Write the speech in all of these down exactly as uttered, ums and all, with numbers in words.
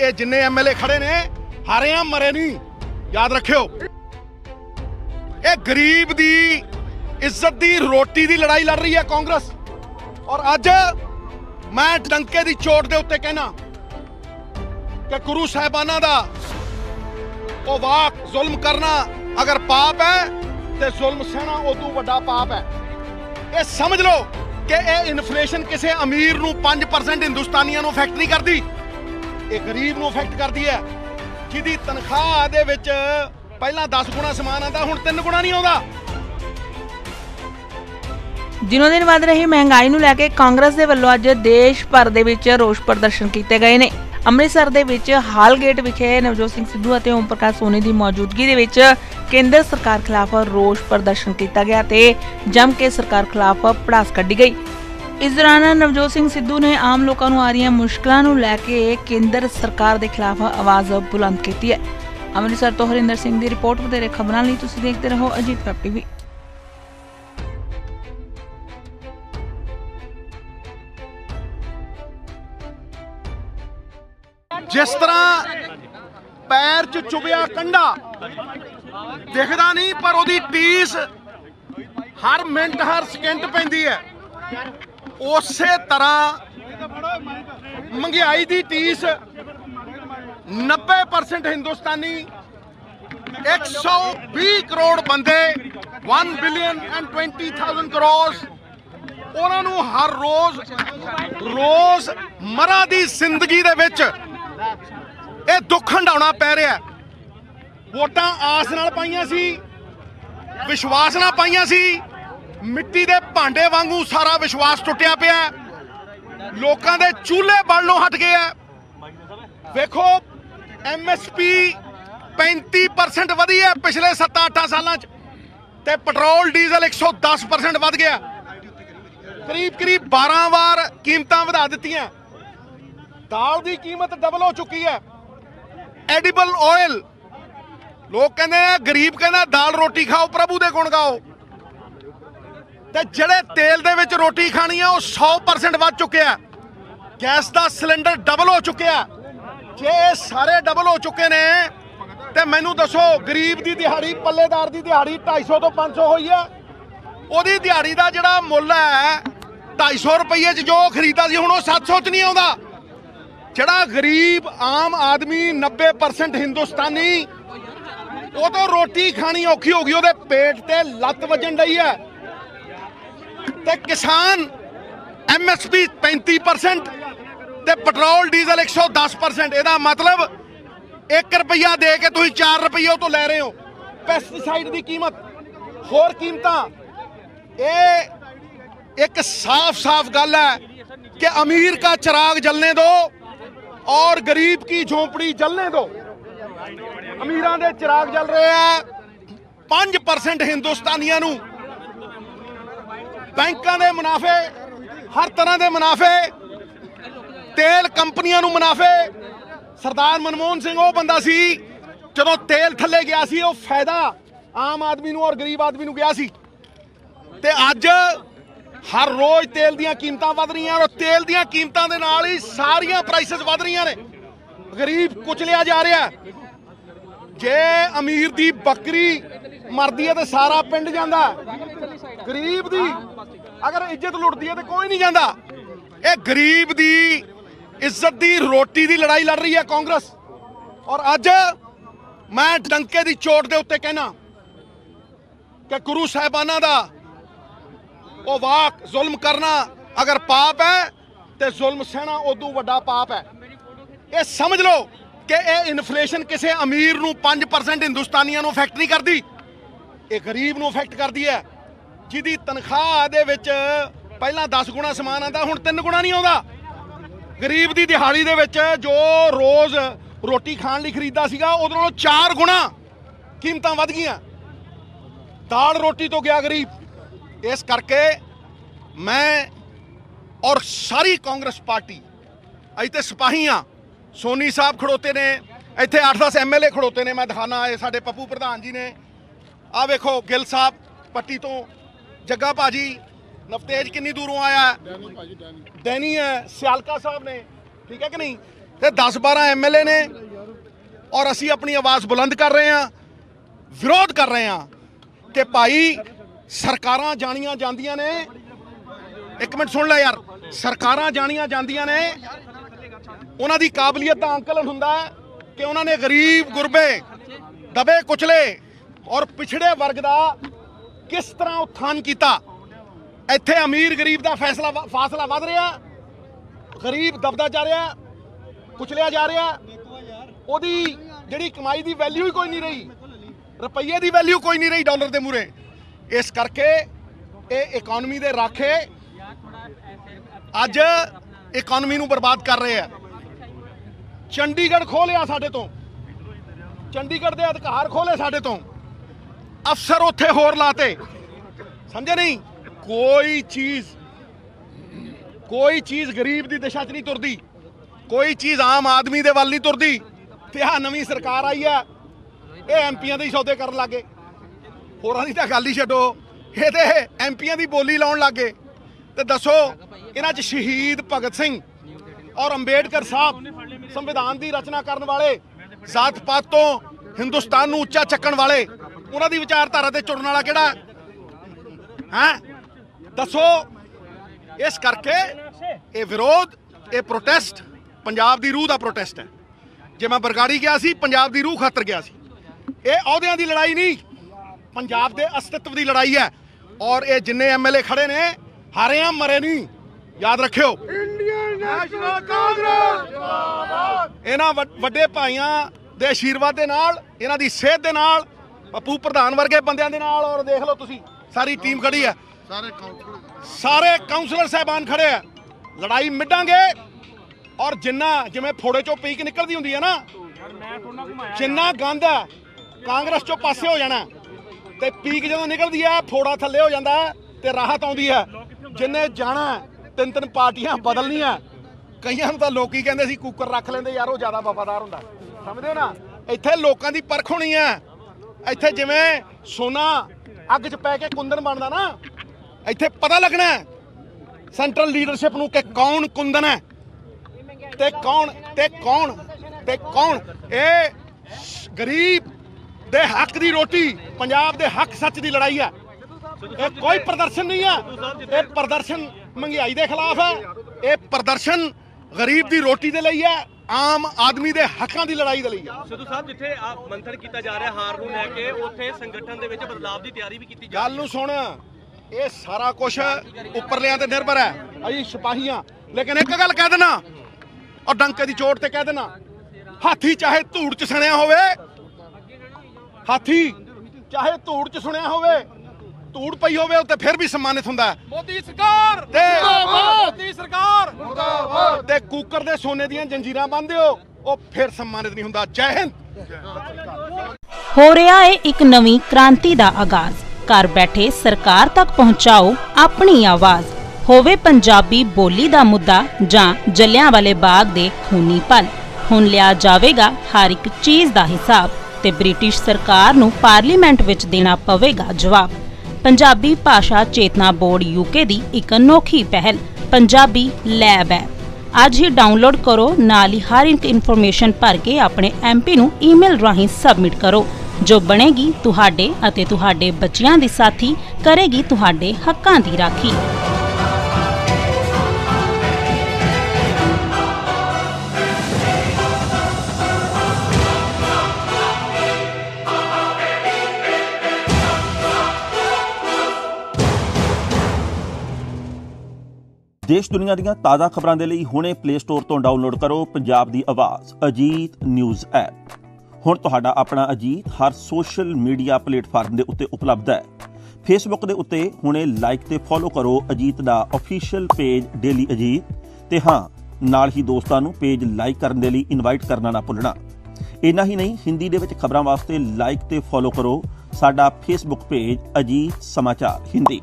ये जिन्ने एमएलए खड़े ने हारे हैं मरे नहीं, याद रखियो। ये गरीब दी इज्जत दी रोटी दी लड़ाई लड़ रही है कांग्रेस। और आज मैं डंके दी चोट दे उत्ते कहना कि गुरु साहिबाना दा ओ वाक जुल्म करना अगर पाप है ते जुल्म सहना उदू वड्डा पाप है। ये समझ लो कि ये इन्फ्लेशन किसी अमीर नू पांच परसेंट हिंदुस्तानियों नू अफेक्ट नहीं करती, ये गरीब नू अफेक्ट करती है जिहदी तनख्वाह दे विच पहला दस गुणा समान आता हुण तीन गुणा नहीं आता। दिनों दिन वध रही महंगाई नू लैके कांग्रेस दे वल्लों अज देश भर दे विच रोष प्रदर्शन कीते गए ने। अमृतसर दे विच हाल गेट विखे नवजोत सिंह सिद्धू अते ओम प्रकाश सोनी की मौजूदगी दे विच केंद्र सरकार खिलाफ रोष प्रदर्शन किया गया ते जम के सरकार खिलाफ भड़ास कड्ढी गई। इस दौरान नवजोत सिंह सिद्धू ने आम लोगों नू आ रही मुश्किलों नू लैके केंद्र सरकार के खिलाफ आवाज़ बुलंद की है। अमृतसर तो हरिंदर सिंह की रिपोर्ट। वधेरे खबरों लई तुसीं देखदे रहो अजीत वेब टीवी। जिस तरह पैर च चुभिया कंडा दिखदा नहीं पर उहदी टीस हर मिनट हर सेकंड पैंदी है, उसे तरह महंगाई की टीस नब्बे परसेंट हिंदुस्तानी एक सौ भी करोड़ बंदे one billion and twenty thousand crore उन्होंने हर रोज रोज मरा दी जिंदगी दे विच ये दुख हंडाउणा पै रहा। वोटां आस नाल पाईआं सी, विश्वास नाल पाईआं सी, मिट्टी दे भांडे वांगू सारा विश्वास टुटिया पिया, लोकां दे चूल्हे बलनों हट गए है। वेखो एम एस पी पैंती परसेंट वधी है पिछले सत्त अठां सालां च ते पेट्रोल डीजल एक सौ दस परसेंट वध गया, करीब करीब बारह बार कीमतां वधा दित्तियां। दाल की कीमत डबल हो चुकी है, एडिबल ऑयल लोग कहते हैं, गरीब कहना दाल रोटी खाओ प्रभु दे गुण गाओ, ते जिहड़े तेल दे विच रोटी खानी है वो सौ परसेंट वध चुके हैं। गैस का सिलेंडर डबल हो चुके हैं। जे सारे डबल हो चुके ने ते मैनू दसो गरीब की दिहाड़ी पल्लेदार की दिहाड़ी ढाई सौ तो पांच सौ हुई है, उहदी दिहाड़ी का जिहड़ा मुल्ल है ढाई सौ रुपये च जो खरीदा सी हुण वो सत्त सौ च नहीं आउंदा। जड़ा गरीब आम आदमी नब्बे परसेंट हिंदुस्तानी वो तो रोटी खानी औखी हो गई, वो पेट ते लत्त वजन रही है। ते किसान एम एस पी पैंती परसेंट ते पेट्रोल डीजल एक सौ दस परसेंट, यदा मतलब एक रुपया दे के तुम चार रुपये तो लै रहे हो। पेस्टिसाइड की कीमत होर कीमत, ये एक साफ साफ गल है कि अमीर का चिराग जलने दो और गरीब की झोंपड़ी जलने दो। अमीरां दे चिराग जल रहे हैं। पांच परसेंट हिंदुस्तानियां नू बैंकां दे मुनाफे, हर तरह दे मुनाफे, तेल कंपनियां नू मुनाफे। सरदार मनमोहन सिंह वो बंदा सी जदों तेल थले गया सी, वो फायदा आम आदमी नू और गरीब आदमी नू गया सी। ते अज हर रोज तेल दीयां कीमतां वध रहीआं और तेल दीयां कीमतां दे नाल ही सारियां प्राइसेस वध रहीआं ने। गरीब कुचलिया जा रहा है। जे अमीर दी बकरी मरदी है तो सारा पिंड जांदा, गरीब दी अगर इज्जत लुटदी है तो कोई नहीं जांदा। ये गरीब दी इज्जत दी रोटी दी लड़ाई लड़ रही है कांग्रेस। और अज मैं डंके दी चोट दे उत्ते कहना कि गुरु साहिबाना दा ओ वाक जुल्म करना अगर पाप है तो जुल्म सहना उदू वड्डा पाप है। ये समझ लो कि ये इन्फ्लेशन किसी अमीर नू पांच परसेंट हिंदुस्तानियों नू अफेक्ट नहीं करती, ये गरीब नू अफेक्ट करती है जिहदी तनख्वाह दे विच पहला दस गुणा समान आता हुण तीन गुणा नहीं आता। गरीब की दिहाड़ी दे विच जो रोज़ रोटी खाण लई खरीदा सीगा उहदे नालों चार गुणा कीमतां वध गईआं। दाल रोटी तो गया गरीब। इस करके मैं और सारी कांग्रेस पार्टी इतने सिपाही हाँ, सोनी साहब खड़ोते ने, इतने अठ दस एम एल ए खड़ोते ने। मैं दिखाना है साढ़े पप्पू प्रधान जी ने, आ वेखो गिल साहब पट्टी तो, जग्गा भाजी नवतेज किन्नी दूरों आया है, डैनी है, सियालका साहब ने, ठीक है कि नहीं। ते दस बारह एमएलए ने और असी अपनी आवाज़ बुलंद कर रहे हैं, विरोध कर रहे हैं कि भाई सरकारां जानिया जांदियां ने, एक मिनट सुन ले यार, सरकारां जानिया जांदियां ने, उन्हां दी काबलियत दा आंकलन हुंदा है कि उन्हां ने गरीब गुरबे दबे कुचले और पिछड़े वर्ग दा किस तरह उत्थान किया। इत्थे अमीर गरीब का फैसला फासला वध रहा, गरीब दबदा जा रहा, कुचलिया जा रहा, उहदी जिहड़ी कमाई की वैल्यू ही कोई नहीं रही, रुपये की वैल्यू कोई नहीं रही डॉलर के मूहरे। इस करके ये इकोनॉमी दे राखे अज इकोनॉमी नूं बर्बाद कर रहे हैं। चंडीगढ़ खो लिया साडे तो, चंडीगढ़ के अधिकार खोले साडे तो, अफसर उत्थे होर लाते, समझे नहीं। कोई चीज़ कोई चीज़ गरीब की दिशा च नहीं तुरदी, कोई चीज़ आम आदमी के वाल नहीं तुरदी। ते आ नवीं सरकार आई है, ये एमपियां दे सौदे कर लग गए, होरां दी तां गल ही छड्डो, ये ते एमपियां दी बोली लाउण लग गए। तो दसो इन्हां च शहीद भगत सिंह और अंबेडकर साहब, संविधान की रचना करन वाले, जात पात तो हिंदुस्तान नूं उच्चा चक्कण वाले, उन्हां दी विचारधारा ते चुनण वाला किहड़ा है? दसो। इस करके ये विरोध, ये प्रोटेस्ट पंजाब दी रूह दा प्रोटेस्ट है। जे मैं बरगाड़ी गया सी, पंजाब दी रूह खातर गया सी। ये अहुदियां दी लड़ाई नहीं, पंजाब दे अस्तित्व दी लड़ाई है। और ये जिन्ने एमएलए खड़े ने, हारे हैं मरे नहीं, याद रखियो। इन्हां वड्डे भाइयां दे आशीर्वाद दे नाल, इन्हां दी सेहत दे नाल, पप्पू प्रधान वर्गे बंदियां दे नाल, और देख लो तुसी सारी टीम खड़ी है, सारे काउंसलर साहबान खड़े है। लड़ाई मिटांगे और जिन्ना जिवें फोड़े चो पीक निकलती हुंदी है ना, जिन्ना गंद है कांग्रेस चो पासे हो जाना, ते पीक जदों निकलदी है फोड़ा थल्ले हो जांदा ते राहत आउंदी है। जिन्ने जाना तीन तीन पार्टियां बदलनियां, कईयां नूं तां लोक ही कहिंदे सी कुकर रख लैंदे यार, वो ज़्यादा वफादार हुंदा, समझदे हो ना। इत्थे लोकां दी परख होनी है, इत्थे जिवें सोना अग च पै के कुंदन बनदा ना, इत्थे पता लगना है सेंट्रल लीडरशिप नूं कि कौन कुंदन है ते कौन ते कौन ते कौन। ये गरीब दे हक दी रोटी, पंजाब दे हक सच दी लड़ाई है। ये कोई प्रदर्शन नहीं है, ये प्रदर्शन महंगाई के खिलाफ है, ये प्रदर्शन गरीब की रोटी के लिए है, आम आदमी के हकों की लड़ाई के लिए। सिद्धू साहब जिथे आप मंथन किया जा रहा है हार नूं लैके, उत्थे संगठन दे विच बदलाव की तैयारी भी की जा रही है। गल नूं सुण, ये सारा कुछ उपरलियां ते निर्भर है, अजी सिपाहियां। लेकिन एक गल कह देना और डंके की चोट ते कह देना, हाथी चाहे धूड़ च सणिया होवे, हाथी चाहे धूड़ च सणिया होवे, धूड़ पई होवे उत्ते फिर भी सम्मानित हुंदा है। मोदी सरकार ते मोदी सरकार मुर्दाबाद। ते कुकर दे सोने दियां जंजीरां बंनदे हो, ओ फिर सम्मानित नहीं हुंदा। जय हिंद। हो रहा है एक नवी क्रांति दा आगाज, घर बैठे सरकार तक पहुंचाओ अपनी आवाज। होवे पंजाबी बोली दा मुद्दा जां जलियां वाले बाग दे खूनी पल, हुण लिया जावेगा हर एक चीज दा हिसाब ते ब्रिटिश सरकार नूं पार्लीमेंट विच देना पवेगा जवाब। पंजाबी भाषा चेतना बोर्ड यूके दी इक अनोखी पहल पंजाबी लैब है। अज ही डाउनलोड करो, नाल ही हर एक इन्फॉर्मेशन भर के अपने एमपी नूं ईमेल राहीं सबमिट करो, जो बनेगी तुहाडे अते तुहाडे बच्चियां दी साथी, करेगी तुहाडे हक्कां दी राखी। देश दुनिया ਦੀਆਂ ਤਾਜ਼ਾ ਖਬਰਾਂ ਦੇ ਲਈ ਹੁਣੇ ਪਲੇ ਸਟੋਰ ਤੋਂ ਡਾਊਨਲੋਡ ਕਰੋ ਪੰਜਾਬ ਦੀ ਆਵਾਜ਼ ਅਜੀਤ ਨਿਊਜ਼ ਐਪ। ਹੁਣ ਤੁਹਾਡਾ ਆਪਣਾ ਅਜੀਤ ਹਰ ਸੋਸ਼ਲ ਮੀਡੀਆ ਪਲੇਟਫਾਰਮ ਦੇ ਉੱਤੇ ਉਪਲਬਧ ਹੈ। ਫੇਸਬੁੱਕ ਦੇ ਉੱਤੇ ਹੁਣੇ ਲਾਈਕ ਤੇ ਫੋਲੋ ਕਰੋ ਅਜੀਤ ਦਾ ਅਫੀਸ਼ੀਅਲ ਪੇਜ ਡੇਲੀ ਅਜੀਤ, ਤੇ ਹਾਂ ਨਾਲ ਹੀ ਦੋਸਤਾਂ ਨੂੰ ਪੇਜ ਲਾਈਕ ਕਰਨ ਦੇ ਲਈ ਇਨਵਾਈਟ ਕਰਨਾ ਨਾ ਭੁੱਲਣਾ। ਇੰਨਾ ਹੀ ਨਹੀਂ, ਹਿੰਦੀ ਦੇ ਵਿੱਚ ਖਬਰਾਂ ਵਾਸਤੇ ਲਾਈਕ ਤੇ ਫੋਲੋ ਕਰੋ ਸਾਡਾ ਫੇਸਬੁੱਕ ਪੇਜ ਅਜੀਤ ਸਮਾਚਾਰ ਹਿੰਦੀ।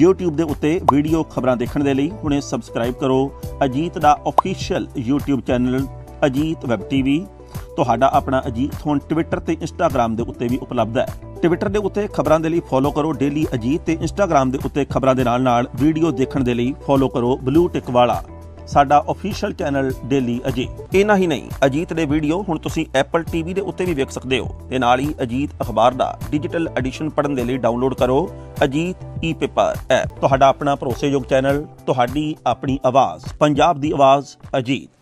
YouTube ਦੇ ਉੱਤੇ ਵੀਡੀਓ ਖਬਰਾਂ ਦੇਖਣ ਦੇ ਲਈ ਹੁਣੇ ਸਬਸਕ੍ਰਾਈਬ ਕਰੋ ਅਜੀਤ ਦਾ official YouTube channel Ajit web TV. ਤੁਹਾਡਾ ਆਪਣਾ ਅਜੀਤ ਹੁਣ ਟਵਿੱਟਰ ਤੇ ਇੰਸਟਾਗ੍ਰਾਮ ਦੇ ਉੱਤੇ ਵੀ ਉਪਲਬਧ ਹੈ। ਟਵਿੱਟਰ ਦੇ ਉੱਤੇ ਖਬਰਾਂ ਦੇ ਲਈ ਫੋਲੋ ਕਰੋ ਡੇਲੀ ਅਜੀਤ, ਤੇ ਇੰਸਟਾਗ੍ਰਾਮ ਦੇ ਉੱਤੇ ਖਬਰਾਂ ਦੇ ਨਾਲ ਨਾਲ ਵੀਡੀਓ ਦੇਖਣ ਦੇ ਲਈ ਫੋਲੋ ਕਰੋ ਬਲੂ ਟਿਕ ਵਾਲਾ। साडा ऑफिशियल चैनल डेली अजीत। इना ही नहीं, अजीत दे वीडियो हुण तुसी एप्पल टीवी दे उत्ते भी वेख सकदे हो ते नाल ही अजीत अखबार दा डिजिटल एडिशन पढ़न दे लई डाउनलोड करो अजीत ई पेपर ऐप। तुहाडा अपना भरोसेयोग चैनल, तुहाडी अपनी आवाज़, पंजाब दी आवाज़ अजीत।